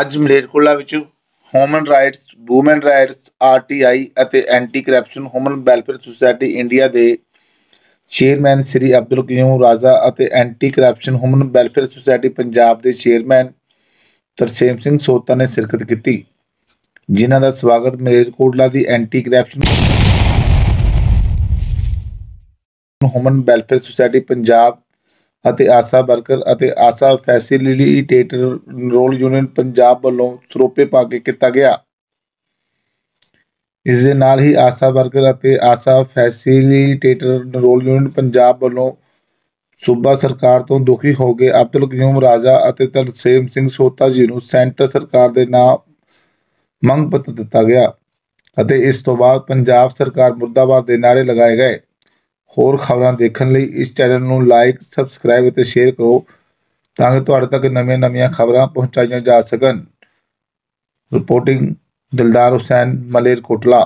ਅੱਜ ਮਲੇਰਕੋਟਲਾ ਵਿੱਚ human rights woman rights RTI ਅਤੇ anti corruption human welfare society India ਦੇ ਚੇਅਰਮੈਨ ਸ਼੍ਰੀ ਅਬਦੁਲ ਕਯੂਮ ਰਾਜਾ ਅਤੇ anti corruption human welfare society Punjab ਦੇ ਚੇਅਰਮੈਨ तरसेम सिंह सहोता ने शिरकत की, जिन्हां दा स्वागत मलेरकोटला दी anti corruption human welfare society Punjab अते आशा वर्कर अते आशा फैसिलिटेटर नरोल यूनियन पंजाब वालों सरोपे पा के किया गया। इस दे नाल ही आशा वर्कर अते आशा फैसिलिटेटर नरोल यूनियन पंजाब वालों सूबा सरकार तो दुखी हो गए अब्दुल कयूम राजा अते तरसेम सिंह सोहता जी नूं सेंटर सरकार दे नाम मंग पत्र दिता गया अते इस तो बाद पंजाब सरकार मुर्दाबाद दे नारे लगाए गए। होर खबरां देखण लई इस चैनल नूं लाइक सबसक्राइब अते शेयर करो ताकि तुहाडे तक नवीं नवीं खबरां पहुंचाईयां जा सकन। रिपोर्टिंग दिलदार हुसैन, मलेरकोटला।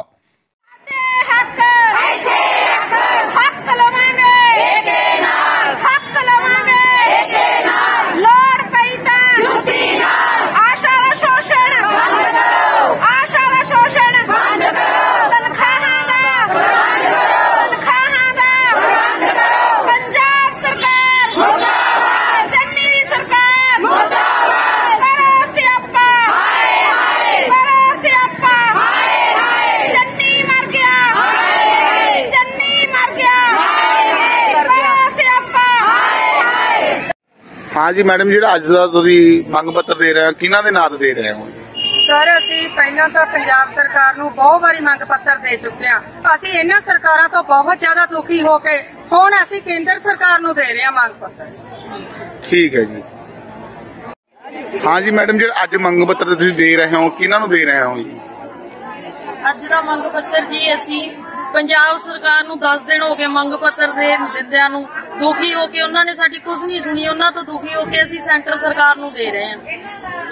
हाँ जी मैडम जी, अज दा तुसीं मंग पत्र दे रहे हो, किन्हां दे नाम दे रहे हो? सर असीं पहला तो पंजाब सरकार नूं बहुत बारी मंग पत्र दे चुके हैं। असीं इन्हां सरकारां तो बहुत ज्यादा दुखी हो के हुण असीं केंद्र सरकार नूं दे रहे हां मंग पत्र। ठीक है जी। हाँ जी मैडम जी, अज मंग पत्र तुसीं दे रहे हो, किन्हां नूं दे रहे हो जी? अज दा मंग पत्र जी असीं पंजाब सरकार नूं 10 दिन हो गए मंग पत्र दे दिंदियां नूं। दुखी होके उन्होंने साडी कुछ नहीं सुनी, उन्होंने तो दुखी होके असीं सेंटर सरकार नूं दे रहे हैं।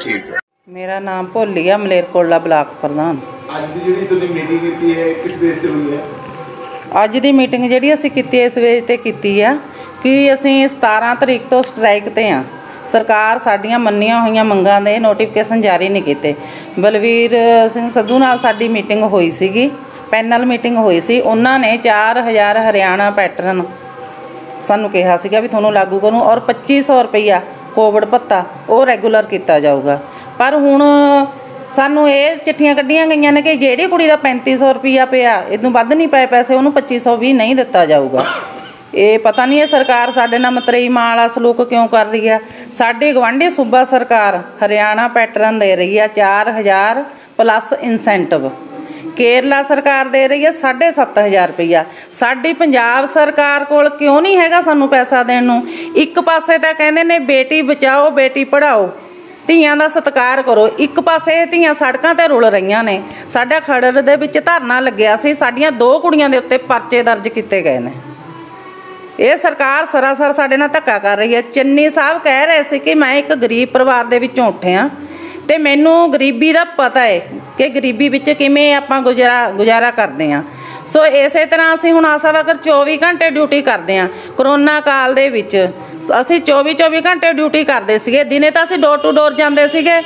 ठीक है। मेरा नाम भोली है, मलेरकोटला ब्लाक प्रधान। आज दी जेहड़ी तुसीं मीटिंग कीती है किस बेस ते होई है? अज दी मीटिंग जेहड़ी असीं कीती है इस बेस ते कीती है कि असीं 17 तरीक तो स्ट्राइक ते हां। सरकार साडियां मन्नियां होईयां मंगां दे नोटिफिकेशन जारी नहीं कीते। बलवीर सिंह सद्धू नाल साडी मीटिंग होई सीगी, पैनल मीटिंग होई सी। उन्होंने 4000 हरियाणा पैटर्न सानू कहा सीगा भी तुहानू लागू करूँ और 2500 रुपया कोविड भत्ता वो रेगूलर किया जाऊगा। पर हुण सानू ये चिट्ठियां कड्डियां गईयां ने कि जिहड़ी कुड़ी दा 3500 रुपया पिया इदों वध नहीं पाए पैसे उन्होंने 2500 भी नहीं दिता जाऊगा। ये पता नहीं है सरकार साडे नाल मतरेईमां वाला सलूक क्यों कर रही है। साडे गवांढी सूबा सरकार हरियाणा पैटर्न दे रही है 4000 प्लस इंसेंटिव, केरला सरकार दे रही है 7500 रुपया। साडी पंजाब सरकार कोल क्यों नहीं हैगा सानू पैसा देण नूं? एक पासे तां कहंदे ने बेटी बचाओ बेटी पढ़ाओ, ਧੀਆਂ ਦਾ ਸਤਿਕਾਰ ਕਰੋ, ਇੱਕ ਪਾਸੇ ਧੀਆਂ ਸੜਕਾਂ ਤੇ ਰੁਲ ਰਹੀਆਂ ਨੇ। ਸਾਡਾ ਖੜੜ ਦੇ ਵਿੱਚ ਧਰਨਾ ਲੱਗਿਆ ਸੀ, ਸਾਡੀਆਂ 2 ਕੁੜੀਆਂ ਦੇ ਉੱਤੇ ਪਰਚੇ ਦਰਜ ਕੀਤੇ ਗਏ ਨੇ। ਇਹ ਸਰਕਾਰ ਸਰਾਸਰ ਸਾਡੇ ਨਾਲ ਧੱਕਾ ਕਰ ਰਹੀ ਹੈ। ਚੰਨੀ ਸਾਹਿਬ ਕਹਿ ਰਹੇ ਸੀ ਕਿ ਮੈਂ ਇੱਕ ਗਰੀਬ ਪਰਿਵਾਰ ਦੇ ਵਿੱਚੋਂ ਉੱਠਿਆ ਤੇ ਮੈਨੂੰ ਗਰੀਬੀ ਦਾ ਪਤਾ ਹੈ कि गरीबी विच किवें आपां गुजारा करते हैं। सो इस तरह असीं हुण आशा वर्कर 24 घंटे ड्यूटी करते हैं। करोना काल दे विच असीं 24 घंटे ड्यूटी करते सीगे। दिने तां असीं डोर टू डोर जांदे सीगे,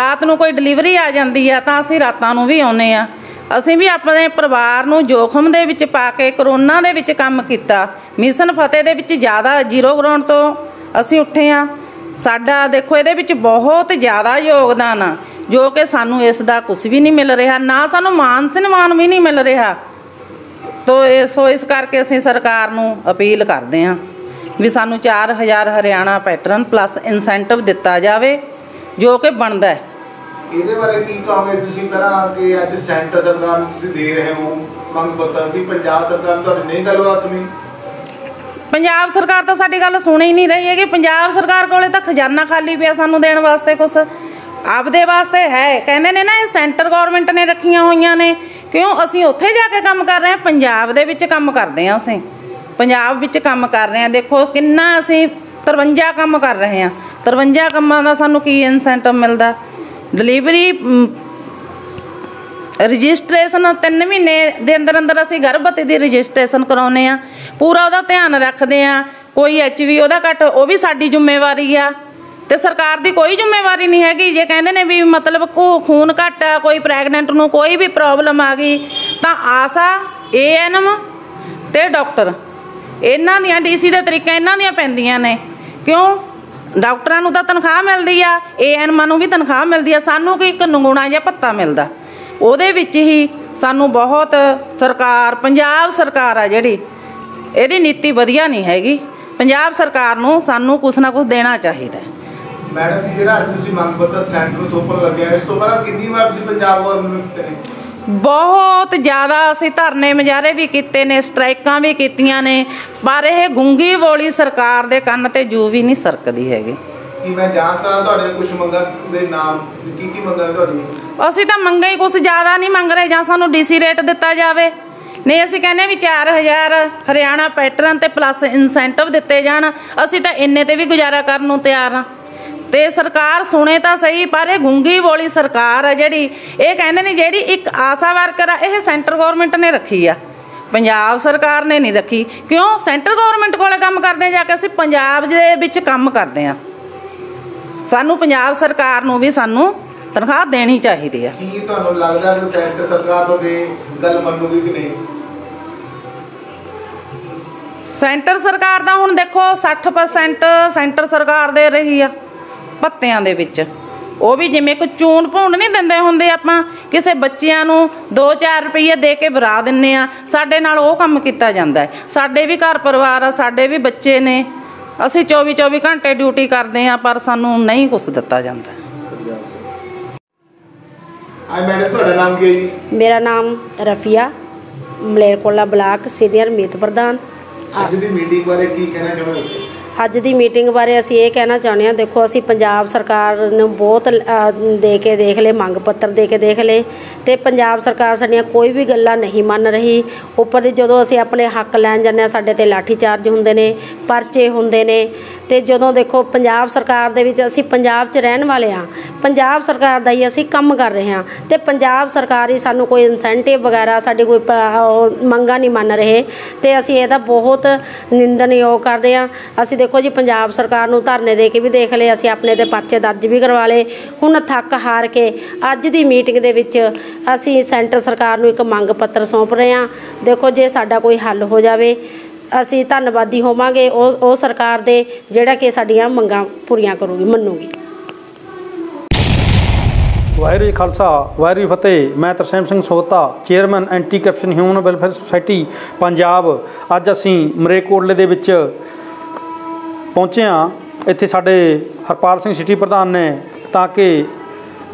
रात नूं कोई डिलीवरी आ जांदी है तां असीं रातां नूं भी आउणे आ। असीं भी अपने परिवार नूं जोखम दे विच पा के करोना दे विच काम कीता। मिशन फतेह दे विच ज़्यादा जीरो ग्राउंड तो असीं उठे आ। साडा देखो इहदे विच बहुत ज़्यादा योगदान आ जो कि सानू इसका कुछ भी नहीं मिल रहा, ना सानू मान सम्मान भी नहीं मिल रहा। तो इस करके असीं सरकार नूं अपील करते हैं भी सानू 4000 हरियाणा पैटर्न प्लस इंसेंटिव दिता जाए जो कि बनता है। इहदे बारे की कहोगे तुसीं पहलां कि अज सेंटर सरकार नूं तुसीं दे रहे हो मंग पत्र की, पंजाब सरकार नूं तुहाडी नहीं गलबात सुनी? पंजाब सरकार तां साडी गल सुण ही नहीं रही है कि पंजाब सरकार कोले तां खजाना खाली पिया सानू देण वास्ते कुछ आपदे वास्ते है। कहते ने ना सेंटर गौरमेंट ने रखियां हुई ने, क्यों असीं उत्थे जाके काम कर रहे हैं? पंजाब दे विच काम करते हैं, असीं पंजाब विच काम कर रहे हैं। देखो किन्ना असीं 53 काम कर रहे हैं, 53 कामां दा सानू की इंसेंटिव मिलदा? डिलीवरी रजिस्ट्रेशन 3 महीने दे अंदर अंदर असीं गर्भवती दी रजिस्ट्रेशन कराउने आ, पूरा उहदा ध्यान रखदे आ। कोई HIV ओहदा घट, वो भी साडी जिम्मेवारी आ। तो सरकार की कोई जिम्मेवारी नहीं हैगी। जे कहते हैं भी मतलब को खून घट है, कोई प्रैगनेंट नूं कोई भी प्रॉब्लम आ गई तो आशा एएनएम ते डॉक्टर इन्हां दियां डीसी दे तरीके इन्हां दियां पैंदियां ने। क्यों ਡਾਕਟਰਾਂ ਨੂੰ ਤਾਂ ਤਨਖਾਹ ਮਿਲਦੀ ਆ, ਏਐਨਐਮ ਨੂੰ ਵੀ ਤਨਖਾਹ ਮਿਲਦੀ ਆ, ਸਾਨੂੰ ਕੋਈ ਇੱਕ ਨੰਗੂਣਾ ਜਾਂ ਭੱਤਾ ਮਿਲਦਾ। ਉਹਦੇ ਵਿੱਚ ਹੀ ਸਾਨੂੰ ਬਹੁਤ ਸਰਕਾਰ ਪੰਜਾਬ ਸਰਕਾਰ ਆ ਜਿਹੜੀ ਇਹਦੀ ਨੀਤੀ ਵਧੀਆ ਨਹੀਂ ਹੈਗੀ। ਪੰਜਾਬ ਸਰਕਾਰ ਨੂੰ ਸਾਨੂੰ ਕੁਛ ਨਾ ਕੁਛ ਦੇਣਾ ਚਾਹੀਦਾ। ਮੈਡਮ ਜੀ ਜਿਹੜਾ ਅੱਜ ਤੁਸੀਂ ਮੰਗ ਪੱਤਰ ਸੈਂਟਰ ਸੋਪਰ ਲੱਗਿਆ ਇਸ ਤੋਂ ਬਾਅਦ ਕਿੰਨੀ ਵਾਰ ਤੁਸੀਂ ਪੰਜਾਬ ਗਵਰਨਮੈਂਟ ਤੇ बहुत ज़्यादा असी धरने मुजाहरे भी किए ने, स्ट्राइकां भी कीतियां ने, पर यह गूंगी बोली सरकार दे कन्न ते जू भी नहीं सरकदी हैगी। असी तो मंगा ही कुछ ज़्यादा नहीं मंग रहे, जां सानू डीसी रेट दिता जाए नहीं। असी कहने भी 4000 हरियाणा पैटर्न ते प्लस इंसेंटिव दिते जाण, असी तो इन्ने ते भी गुजारा करन नूं तैयार हां। तो सरकार सुने तो सही, पर यह गूंगी बोली सरकार है जी। ये कहते हैं जी एक आशा वर्कर आ, यह सेंटर गौरमेंट ने रखी आ, पंजाब सरकार ने नहीं रखी। क्यों सेंटर गौरमेंट को काम करते हैं जाके असं पंजाब के काम करते हैं, सानू पंजाब सरकार नू भी सानू तनख्वाह देनी चाहिए है। तुहानू लगदा कि सेंटर सरकार तुहाडी गल मन्नूगी कि नहीं? सेंटर सरकार दा हुण देखो 60% सेंटर सरकार दे रही है भत्तियां दे विच। वो भी जिमें कोई चून भून नहीं देंदे हुंदे आपां किसे बच्चियां नूं 2-4 रुपये दे के वरा दिन्ने आ, साडे नाल वो काम कीता जांदा है। साडे भी घर परिवार आ, साडे भी बच्चे ने, असीं 24-24 घंटे ड्यूटी करदे आ, पर सानूं नहीं कुछ दित्ता जांदा। हां मैडम तुहाडा नाम की है जी? मेरा नाम रफिया, मलेरकोटला ब्लाक सीनियर मीत प्रधान। ਅੱਜ ਦੀ ਮੀਟਿੰਗ ਬਾਰੇ ਕੀ ਕਹਿਣਾ ਚਾਹੁੰਦੇ ਹੋ? ਅੱਜ ਦੀ ਮੀਟਿੰਗ ਬਾਰੇ ਅਸੀਂ ਇਹ ਕਹਿਣਾ ਚਾਹੁੰਦੇ ਹਾਂ, ਦੇਖੋ ਅਸੀਂ ਪੰਜਾਬ ਸਰਕਾਰ ਨੂੰ ਬਹੁਤ ਦੇ ਕੇ ਦੇਖ ਲਏ, ਮੰਗ ਪੱਤਰ ਦੇ ਕੇ ਦੇਖ ਲਏ, ਤੇ ਪੰਜਾਬ ਸਰਕਾਰ ਸਾਡੀਆਂ ਕੋਈ ਵੀ ਗੱਲਾਂ ਨਹੀਂ ਮੰਨ ਰਹੀ। ਉੱਪਰ ਦੀ ਜਦੋਂ ਅਸੀਂ ਆਪਣੇ ਹੱਕ ਲੈਣ ਜਾਂਦੇ ਹਾਂ ਸਾਡੇ ਤੇ ਲਾਠੀਚਾਰਜ ਹੁੰਦੇ ਨੇ, ਪਰਚੇ ਹੁੰਦੇ ਨੇ। ਤੇ ਜਦੋਂ ਦੇਖੋ ਪੰਜਾਬ ਸਰਕਾਰ ਦੇ ਵਿੱਚ ਅਸੀਂ ਪੰਜਾਬ 'ਚ ਰਹਿਣ ਵਾਲੇ ਹਾਂ, ਪੰਜਾਬ ਸਰਕਾਰ ਦਾ ਹੀ ਅਸੀਂ ਕੰਮ ਕਰ ਰਹੇ ਹਾਂ ਤੇ ਪੰਜਾਬ ਸਰਕਾਰ ਹੀ ਸਾਨੂੰ ਕੋਈ ਇਨਸੈਂਟਿਵ ਵਗੈਰਾ ਸਾਡੀ ਕੋਈ ਮੰਗਾਂ ਨਹੀਂ ਮੰਨ ਰਹੇ ਤੇ ਅਸੀਂ ਇਹਦਾ ਬਹੁਤ ਨਿੰਦਣਯੋਗ ਕਰ ਰਹੇ ਹਾਂ। ਅਸੀਂ देखो जी पंजाब सरकार नूं धरने दे के भी देख ले, असी अपने ते परचे दर्ज भी करवा ले। हुण थक हार के अज दी मीटिंग दे विच असी सेंटर सरकार नूं इक मंग पत्र सौंप रहे हां। देखो जे साडा कोई हल हो जावे असी धन्नवादी होवांगे ओ सरकार दे, जिहड़ा कि साडीआं मंगां पूरीआं करूगी मन्नूगी। वाहिगुरू जी खालसा वाहिगुरू जी फतेह। मैं Tarsem Singh Sahota chairman anti corruption human welfare society Punjab. अज असी मलेरकोटले दे विच ਪਹੁੰਚੇ ਹਾਂ। ਇੱਥੇ ਸਾਡੇ ਹਰਪਾਲ ਸਿੰਘ ਸਿਟੀ ਪ੍ਰਧਾਨ ਨੇ ਤਾਂ ਕਿ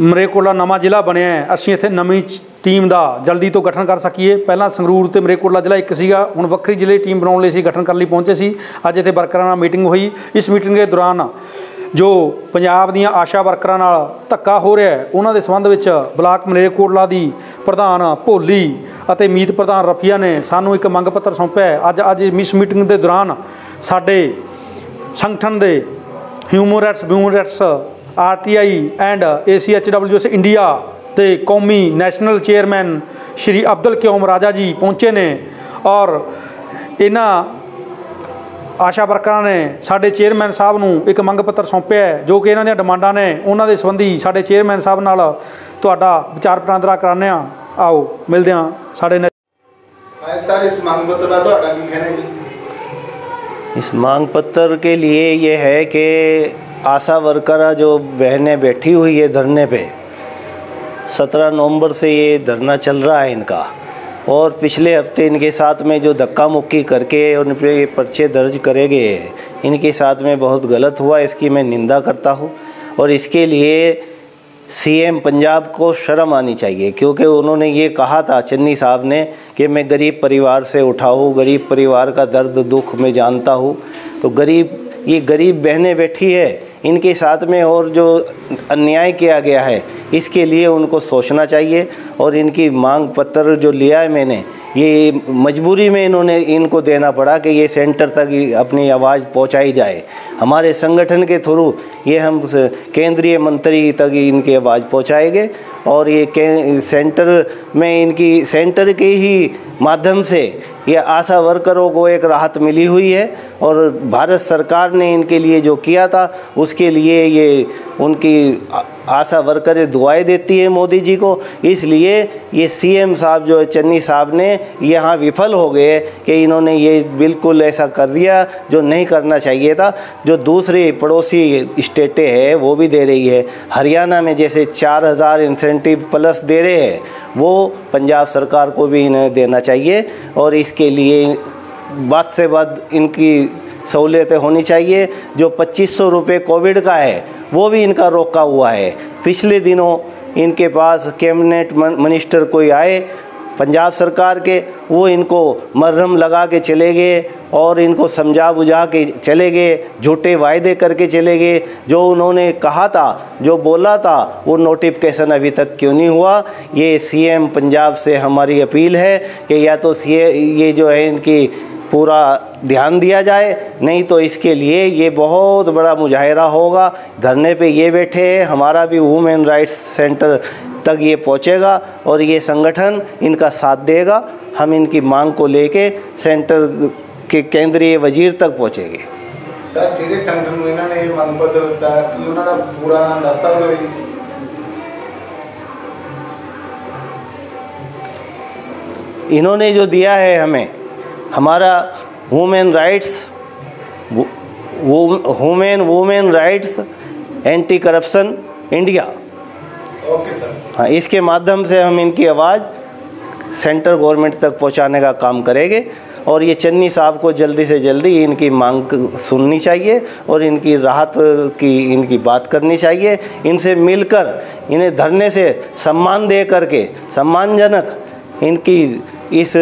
ਮਲੇਰਕੋਟਲਾ ਨਵਾਂ ਜ਼ਿਲ੍ਹਾ ਬਣਿਆ ਹੈ, ਅਸੀਂ ਇੱਥੇ ਨਵੀਂ ਟੀਮ ਦਾ ਜਲਦੀ ਤੋਂ ਗਠਨ ਕਰ ਸਕੀਏ। ਪਹਿਲਾਂ ਸੰਗਰੂਰ ਤੇ ਮਲੇਰਕੋਟਲਾ ਜ਼ਿਲ੍ਹਾ ਇੱਕ ਸੀਗਾ, ਹੁਣ ਵੱਖਰੀ ਜ਼ਿਲ੍ਹੇ ਟੀਮ ਬਣਾਉਣ ਲਈ ਅਸੀਂ ਗਠਨ ਕਰਨ ਲਈ ਪਹੁੰਚੇ ਸੀ। ਅੱਜ ਇੱਥੇ ਵਰਕਰਾਂ ਨਾਲ ਮੀਟਿੰਗ ਹੋਈ। ਇਸ ਮੀਟਿੰਗ ਦੇ ਦੌਰਾਨ ਜੋ ਪੰਜਾਬ ਦੀਆਂ ਆਸ਼ਾ ਵਰਕਰਾਂ ਨਾਲ ਧੱਕਾ ਹੋ ਰਿਹਾ ਹੈ ਉਹਨਾਂ ਦੇ ਸੰਬੰਧ ਵਿੱਚ ਬਲਾਕ ਮਲੇਰਕੋਟਲਾ ਦੀ ਪ੍ਰਧਾਨ ਭੋਲੀ ਅਤੇ ਮੀਤ ਪ੍ਰਧਾਨ ਰਫੀਆ ਨੇ ਸਾਨੂੰ ਇੱਕ ਮੰਗ ਪੱਤਰ ਸੌਂਪਿਆ ਹੈ। ਅੱਜ ਇਸ ਮੀਟਿੰਗ ਦੇ ਦੌਰਾਨ ਸਾਡੇ संगठन दे human rights RTI and ACHWS India के कौमी नैशनल चेयरमैन श्री अब्दुल कयूम राजा जी पहुँचे ने और इन्ह आशा वर्करां ने साडे चेयरमैन साहब नूं एक मंग पत्र सौंपिया है जो कि इन्हां दीआं डिमांडां ने। उन्हां दे संबंधी साडे चेयरमैन साहब नाल तुहाडा विचार वटांदरा कराने आ। आओ मिलदे आ साडे सारे इस मंग पत्र दा तुहाडा की कहना है? इस मांग पत्र के लिए ये है कि आशा वर्कर जो बहनें बैठी हुई है धरने पे, 17 नवंबर से ये धरना चल रहा है इनका, और पिछले हफ्ते इनके साथ में जो धक्का मुक्की करके उन पर ये पर्चे दर्ज करे गए हैं इनके साथ में बहुत गलत हुआ, इसकी मैं निंदा करता हूँ। और इसके लिए सीएम पंजाब को शर्म आनी चाहिए, क्योंकि उन्होंने ये कहा था चन्नी साहब ने कि मैं गरीब परिवार से उठा हूँ, गरीब परिवार का दर्द दुख मैं जानता हूँ। तो गरीब ये गरीब बहनें बैठी है इनके साथ में और जो अन्याय किया गया है इसके लिए उनको सोचना चाहिए। और इनकी मांग पत्र जो लिया है मैंने ये मजबूरी में इन्होंने इनको देना पड़ा कि ये सेंटर तक अपनी आवाज़ पहुंचाई जाए। हमारे संगठन के थ्रू ये हम केंद्रीय मंत्री तक इनकी आवाज़ पहुंचाएंगे और ये सेंटर में इनकी सेंटर के ही माध्यम से ये आशा वर्करों को एक राहत मिली हुई है और भारत सरकार ने इनके लिए जो किया था उसके लिए ये उनकी आशा वर्करें दुआएं देती है मोदी जी को। इसलिए ये सीएम साहब जो है चन्नी साहब ने यहाँ विफल हो गए कि इन्होंने ये बिल्कुल ऐसा कर दिया जो नहीं करना चाहिए था। जो दूसरी पड़ोसी स्टेटें हैं वो भी दे रही है, हरियाणा में जैसे 4000 इंसेंटिव प्लस दे रहे हैं वो पंजाब सरकार को भी इन्हें देना चाहिए और इसके लिए बाद से बाद इनकी सहूलियतें होनी चाहिए। जो 2500 रुपये कोविड का है वो भी इनका रोका हुआ है। पिछले दिनों इनके पास कैबिनेट मिनिस्टर कोई आए पंजाब सरकार के, वो इनको मरहम लगा के चले गए और इनको समझा बुझा के चले गए, झूठे वायदे करके चले गए। जो उन्होंने कहा था जो बोला था वो नोटिफिकेशन अभी तक क्यों नहीं हुआ। ये सीएम पंजाब से हमारी अपील है कि या तो ये जो है इनकी पूरा ध्यान दिया जाए, नहीं तो इसके लिए ये बहुत बड़ा मुजाहिरा होगा। धरने पे ये बैठे हैं, हमारा भी वुमेन राइट्स सेंटर तक ये पहुंचेगा और ये संगठन इनका साथ देगा। हम इनकी मांग को लेके सेंटर के केंद्रीय वजीर तक पहुंचेंगे। सर ਜਿਹੜੇ सेंटर ਨੂੰ ਇਹਨਾਂ ਨੇ ਮੰਗ ਪੱਤਰ ਦਿੱਤਾ ਕਿ ਉਹਨਾਂ ਦਾ पूरा नाम ਦੱਸ ਸਕਦੇ ਹੋ? इन्होंने जो दिया है हमें, हमारा women rights anti corruption India, okay sir, हाँ, इसके माध्यम से हम इनकी आवाज़ सेंट्रल गवर्नमेंट तक पहुंचाने का काम करेंगे और ये चन्नी साहब को जल्दी से जल्दी इनकी मांग सुननी चाहिए और इनकी राहत की इनकी बात करनी चाहिए। इनसे मिलकर इन्हें धरने से सम्मान दे करके सम्मानजनक इनकी इस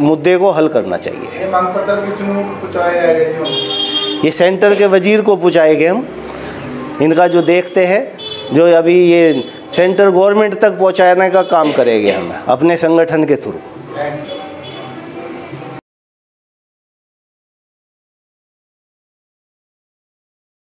मुद्दे को हल करना चाहिए। मांग पत्र किसको पहुंचाया जाएगा? ये सेंटर के वजीर को पहुंचाएंगे हम। इनका जो देखते हैं जो अभी ये सेंटर गवर्नमेंट तक पहुंचाने का काम करेंगे हम अपने संगठन के थ्रू।